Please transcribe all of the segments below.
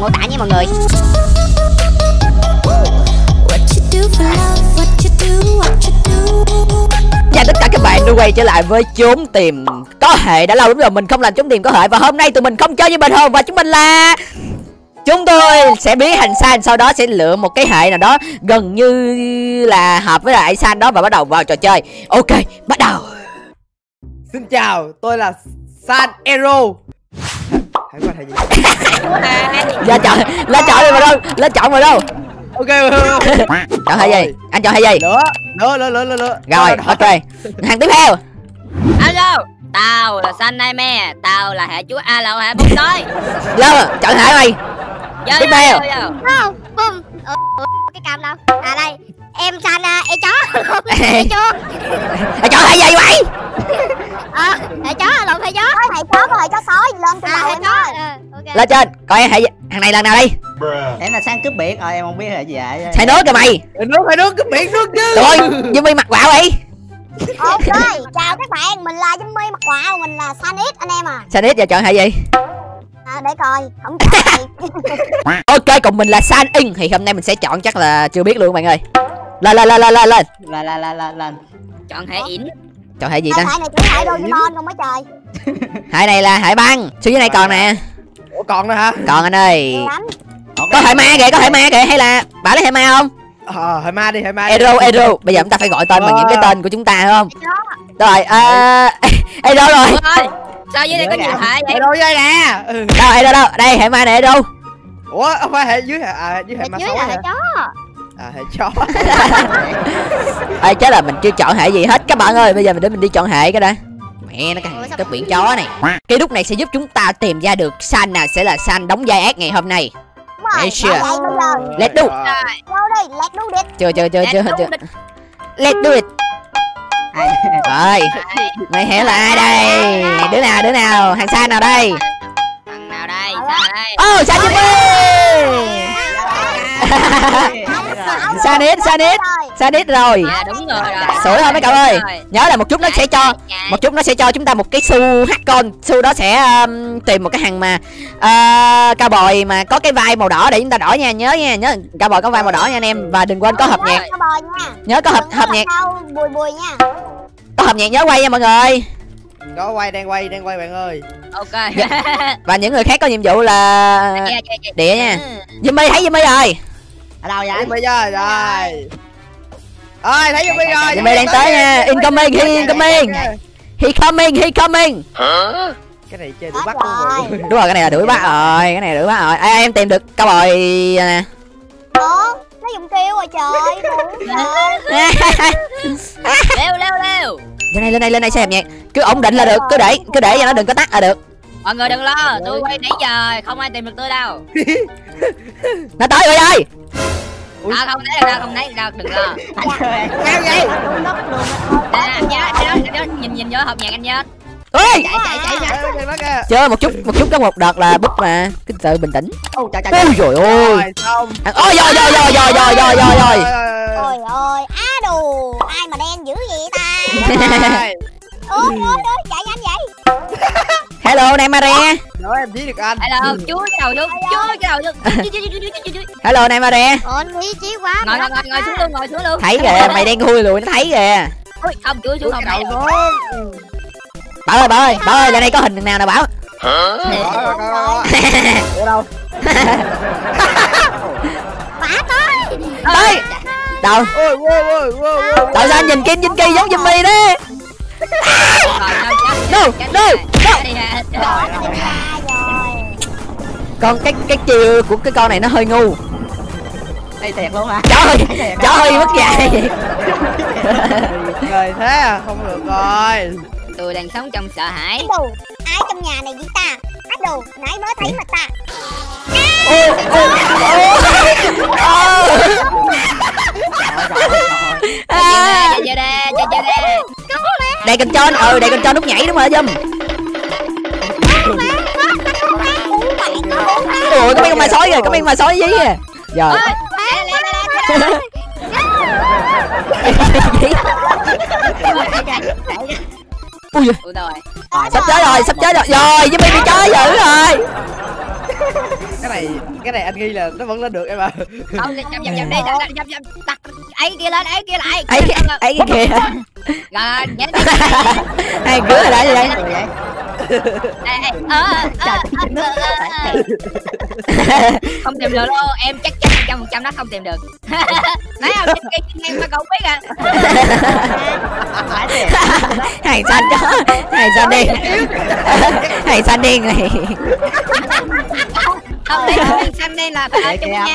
mô tả với mọi người. Và tất cả các bạn đã quay trở lại với trốn tìm có hệ. Đã lâu lắm rồi mình không làm trốn tìm có hệ, và hôm nay tụi mình không chơi với bình thường, và chúng mình là chúng tôi sẽ biến thành San, sau đó sẽ lựa một cái hệ nào đó gần như là hợp với lại San đó và bắt đầu vào trò chơi. Ok, bắt đầu. Xin chào, tôi là San Ero. Hãy qua thầy gì? Dạ chọn, lên chọn rồi đâu, lên chọn rồi đâu. Ok, chọn hay gì? Anh chọn hay gì? Lửa. Rồi, ok. Hàng tiếp theo. Alo, tao là San Nightmare, tao là hệ chúa alo hệ bóng tối. Lơ, chọn hệ mày. Tiếp theo. Không, bùm. Cái cam đâu? À đây. Em San e chó. E chó. E chó hệ gì vậy? À, hệ chó lộn hệ chó. Hệ chó có hệ chó sói lên trên đầu em thôi. Okay. Lên trên, coi hệ thằng này lần nào đi. Em là Sang cướp biển, rồi em không biết là gì vậy. Xài nước kìa mày. Xài nước cướp biển nước chứ. Rồi, Jimmy mặt quạo đi. Ok, chào các bạn, mình là Jimmy mặt quạo, mình là Sanix anh em à. Sanix giờ chọn hệ gì? À, để coi, không chọn gì. Ok, còn mình là San Ero thì hôm nay mình sẽ chọn chắc là chưa biết luôn các bạn ơi. Lên. Chọn hệ yến. Chọn hệ gì ta? Hệ này chỉ hệ Doraemon không mấy trời. Hệ này là hệ băng, xuống dưới này còn nè. Ủa còn nữa hả? Còn anh ơi. Có hệ ma kìa, có hệ ma kìa, hay là bà lấy hệ ma không? Ờ, hệ ma đi, hệ ma. Ero, bây giờ chúng ta phải gọi tên bằng những cái tên của chúng ta phải không? Rồi, Ero rồi. Sao dưới đây có nhiều hệ vậy? Ero dưới nè. Đâu, Ero đâu? Đây hệ ma nè Ero. Ủa, không phải hệ dưới à, dưới hệ ma xấu. Dưới là hệ chó. À hệ chó. Ê, chắc là mình chưa chọn hệ gì hết các bạn ơi. Bây giờ mình để mình đi chọn hệ cái đã. Mẹ nó cái biển chó này. Cái đúc này sẽ giúp chúng ta tìm ra được San nào sẽ là San đóng vai ác ngày hôm nay. Hey, sure. Let's do. Chưa. Let's do it. Rồi. Mày hiểu là ai đây? Đứa nào? Hàng San nào đây? Thằng nào đây? Oh, San Jimmy. Sanix rồi. À, đúng rồi. Sửa thôi mấy cậu ơi. Nhớ là một chút nó sẽ cho chúng ta một cái xu hackon. Xu đó sẽ tìm một cái hàng mà cao bòi mà có cái vai màu đỏ để chúng ta đổi nha, nhớ cao bòi có vai màu đỏ nha anh em, và đừng quên có hộp nhạc. Nhớ có hộp nhạc. Có hộp nhạc nhớ quay nha mọi người. Có quay, đang quay bạn ơi. Ok. Và những người khác có nhiệm vụ là địa nha. Jimmy thấy Jimmy rồi. Ở đâu vậy? Jimmy rồi. Ơi, thấy Jimmy rồi. Jimmy đang tới nha. He coming. Hả? Cái này chơi đuổi bắt luôn rồi. Đúng rồi, cái này là đuổi bắt rồi. Ê, em tìm được câu rồi nè. Ủa, nó dùng kêu rồi trời. Leo. Lên đây xem nhạc. Cứ ổn định là được, cứ để cho nó đừng có tắt là được. Mọi người đừng lo, tôi quay nãy giờ không ai tìm được tôi đâu. Nó tới rồi ơi. À, không thấy đâu, đừng lo. Sao vậy? Anh nhớ, nhìn vô hộp nhạc anh nhớ. Ui! Chạy. Chơi một chút có một đợt là bút mà. Cứ tự bình tĩnh. Ôi trời ơi. Ôi. Ôi á đồ, ai mà đen dữ vậy ta? Ôi, chạy nhanh vậy. Hello Nightmare. Nói em biết được anh. Hello, chú cái đầu vô. Hello Nightmare. Ôi lý trí quá. Ngồi xuống luôn. Thấy kìa, mày đang khui lùi nó thấy kìa. Ôi, không chúa xuống không đâu. Bảo ơi, lên đây có hình nào nè Bảo. Hả? Ở đâu? Bả tới. Đây. Đâu? Ôi. Tại sao anh nhìn Kim Vinh giống Jimmy đấy? Con cái chiêu của cái con này nó hơi ngu. Đây thiệt luôn hả? Trời ơi mất dạy. Trời thế à, không được rồi. Tôi đang sống trong sợ hãi. Ai trong nhà này với ta? Ác đồ, nãy mới thấy mặt ta. Đây cần cho, đây cần cho nút nhảy đúng rồi Jim. Ủa, có mấy con ma sói kìa, dí kìa. Rồi. Ui giời. Sắp chết rồi. Rồi, Jimmy bị chó dữ rồi. Cái này cái này anh ghi là nó vẫn lên được em ạ. Không, dầm đi, dầm đặt ấy kia lên, ấy kia lại. Ấy kia kìa. Rồi, nhảy đi. Ai cứ ở lại vậy? Không tìm được đâu, em chắc chắn 100% nó không tìm được. Nãy không em mà cậu biết à. Thầy San đó, thầy San đi. Thầy San đi này. Không biết thầy San đây là phải chung nhau.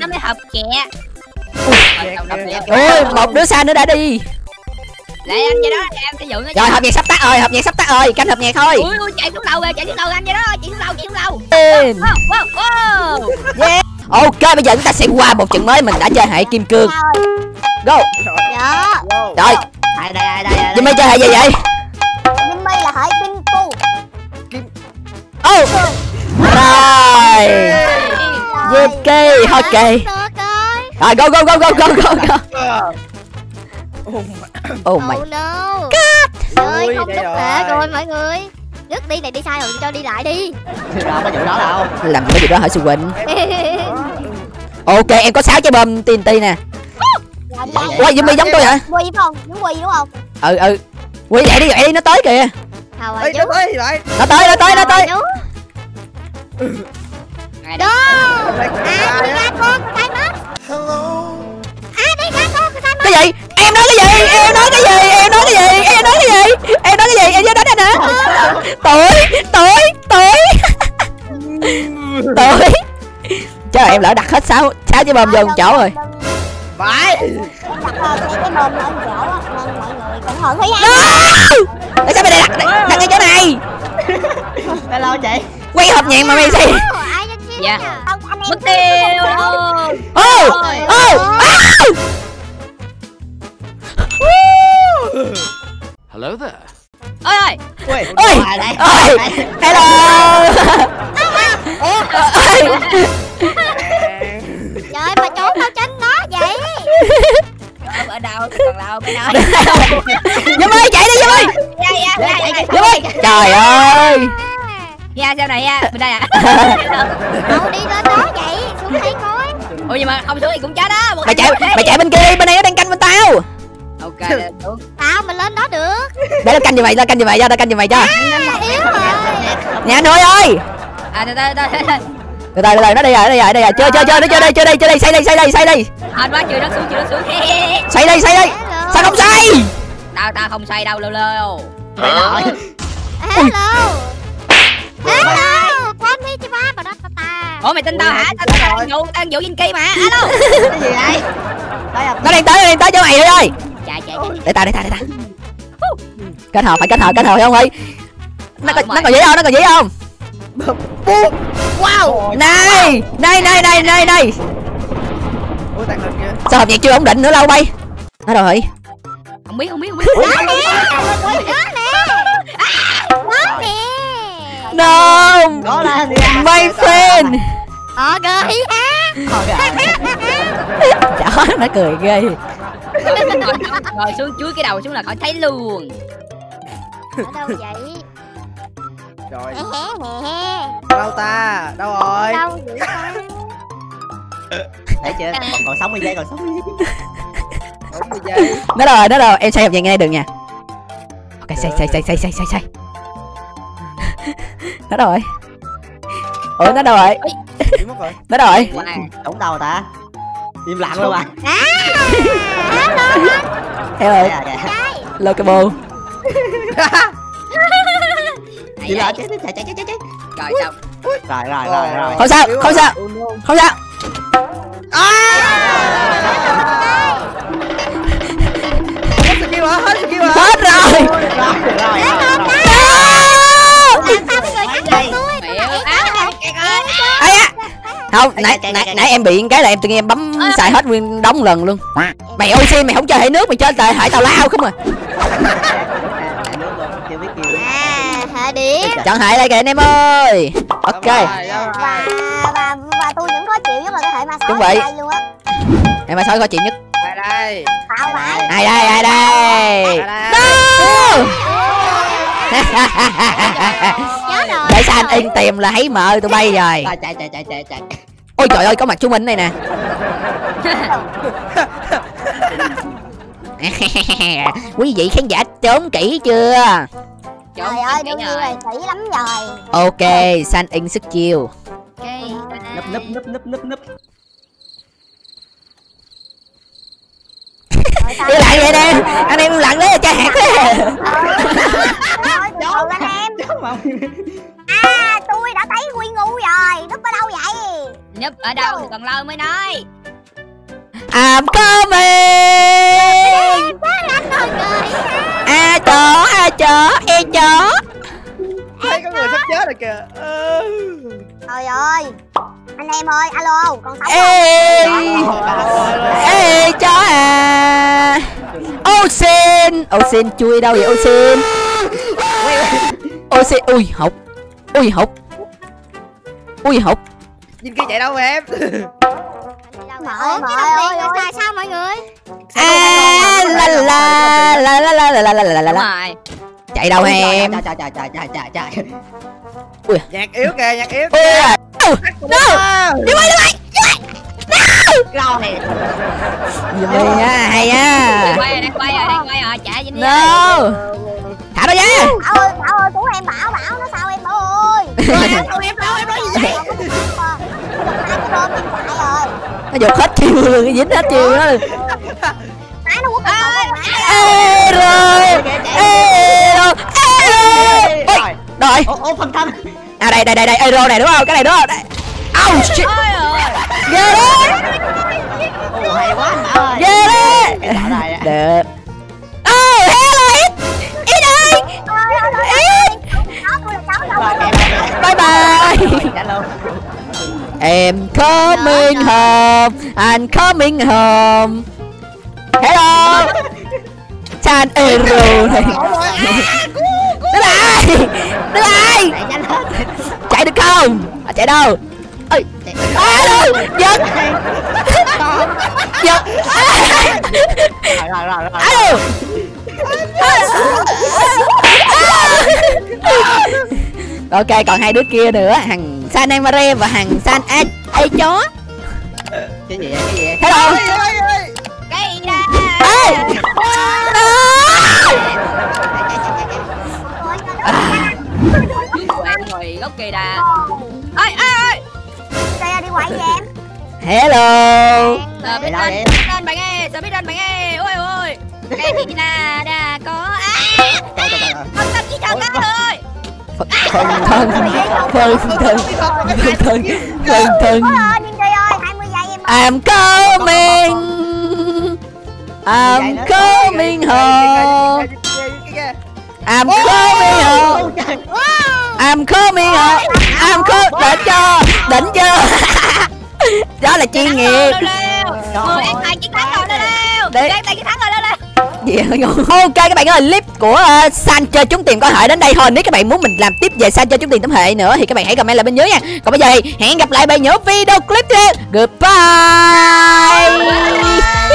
Nó mới hợp kẹ. Ôi, một đứa San nữa đã đi. Lại anh vậy đó, em sẽ dựng nó. Rồi hợp nhạc sắp tắt rồi, hợp nhạc sắp tắt rồi, canh hợp nhạc thôi. Ui ui chạy xuống đầu kìa, chạy xuống đầu anh vậy đó, chạy xuống đầu, chạy xuống đầu. Yeah. Ok bây giờ chúng ta sẽ qua một trận mới mình đã chơi hệ kim cương. Go. Rồi. Jimmy chơi hệ gì vậy? Jimmy là hệ kim cương. Kim. Oh. Rồi. Jimmy, ok. Rồi go go go go go go. Oh my god. Trời ơi, không đứt lệ rồi mọi người. Đứt đi này đi sai rồi, cho đi lại đi. Đâu có vụ đó đâu. Làm cái gì đó hả Sư Quỳnh? Ok, em có 6 trái bom TNT nè. Ôi, Jimmy giống tôi hả? Quỳ đúng không? Đúng quỳ đúng không? Ừ. Quỳ lại đi, nó tới kìa. Nó tới. Đó. À, đi ra con sai mất. À, đi ra con sai mất. Cái gì? Em nói cái gì em vô đánh anh hả? Tội trời em lỡ đặt hết 6 trái bom vô một chỗ rồi. Phải tại sao mày lại đặt ngay chỗ này? Hello chị quay hộp nhạc mà mày gì? Dạ mất tiêu. Hello there. Ôi. Hello. Trời mà trốn đâu trên nó vậy? Ở đâu còn đâu mới nói. Dùm ơi chạy đi Dùm ơi. Dùm ơi. Trời ơi. Ra sao này ra bên đây à? Đâu đi lên đó vậy? Xuống đây coi. Ôi nhưng mà không xuống thì cũng chết á. Mày chạy bên kia đi, bên đây nó đang canh bên tao. Ok, lên xuống. Tao mình lên đó được. Để tao canh giùm mày, tao canh giùm mày cho. Nè anh Huy ơi. À từ từ nó đi rồi. Chơi đi, xây đi. Hên quá chưa nó xuống. Xây đi. Sao không xây? Tao không xây đâu lêu. Hello. Quên đi chứ ba mà đó ta. Ủa mày tin tao hả? Tao đang dụ Vinh Kỳ mà. Alo. Cái gì vậy? Nó đang tới chỗ mày ơi. Để ta. Kết hợp phải không ơi. Nó còn dễ không? Wow. Này. Sao hợp nhạc chưa ổn định nữa lâu bay. Nó rồi. Không biết. Đó nè. No. My friend. Ghê á. Chó nó cười ghê. Ngồi xuống chuối cái đầu xuống là khỏi thấy luôn. Ở đâu vậy? Rồi. Đâu rồi? Đâu vậy ta? Thấy chưa? Còn 60 giây, còn 60 giây. Nó rồi, em xây hợp vàng ngay đường nha. Ok, xây. Nó rồi. Nó rồi. Ổng đâu ta? Im lặng luôn à. Theo ơi. Locobo. Chạy. Rồi. Không sao. Hết rồi. Không, nãy em bị cái là em tự nhiên em bấm xài hết nguyên đống lần luôn. Mày ôi xin mày không chơi hệ nước, mày chơi hệ tào lao không à. Hệ điện. Chọn hệ đây kìa anh em ơi. Ok. Và tôi vẫn khó chịu nhất là cái hệ ma sói. Đúng vậy. Hệ ma sói khó chịu nhất. Ai đây? Ai đây? Để sao anh yên tìm là thấy mợ tụi bay rồi. Chạy. Ôi trời ơi, có mặt chú Minh đây nè. Quý vị khán giả trốn kỹ chưa? Trời ơi, đương nhiên là kỹ lắm rồi. Ok, San in sức chiêu. Ok. Nấp. Đi lại vậy nè, anh em lặn đấy là cha hạt đấy. Trốn anh em. À, tôi đã thấy Quy ngu rồi, núp ở đâu vậy? Núp ở đâu thì còn lâu mới nói. I'm coming. A chó, a chó, e chó. Thấy có người sắp chết rồi kìa. Trời ơi, anh em ơi, alo, còn sống không? Ê chó à. Ô xin, ô xin chui đâu vậy ô xin? Ô xin, ui học, ui học, ui học. Nhìn kia chạy đâu mà em? Mọi người sao mọi người? La chạy đâu em? Chạy. Ui, nhạc yếu kìa. Ui. Đi quay. Đâu nè. Vậy á, hay á. Quay rồi, chạy Jimmy. No. Thả nó ra. Bảo ơi, cứu em bảo nó sao em bảo ơi. Rồi em đâu em nói gì vậy? Nó giật hết chiêu luôn, nó dính hết chiêu đó. Rồi. Ô phần thân. À đây Aero này đúng không? Cái này đúng không? Au shit. Ghê đấy. Ồ hay quá anh Bảo ơi. Ghê đấy. Được. Oh hello it. It ơi. Bye bye. Em coming home, I'm coming home. Hello. San Ero này. Đứng lại. Chạy được không? Chạy đâu? Ơi. Đâu? Giật. Giật. Rồi. Ok, còn hai đứa kia nữa, thằng San Emare và thằng San Ai chó. Cái gì? Hello. Cái gì đây? Ngồi gốc kỳ đà. Ơi. Xe đi quậy em. Hello. Sao biết anh bạn nghe, sao biết anh bạn nghe. Ôi. Cái gì là đà có. Không tập chỉ thằng cá thôi. Phần thân. I'm coming. I'm coming home. I'm coming home. Đỉnh chưa? Đó là chuyên nghiệp. Ok các bạn ơi, clip của San chơi trúng tiền có thể đến đây thôi. Nếu các bạn muốn mình làm tiếp về San chơi trúng tiền tổng hệ nữa thì các bạn hãy comment lại bên dưới nha. Còn bây giờ thì hẹn gặp lại bạn nhớ video clip tiếp. Goodbye.